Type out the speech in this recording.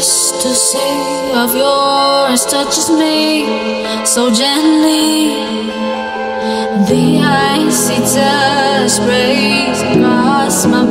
just to say of yours touches me so gently. The icy touch breaks across my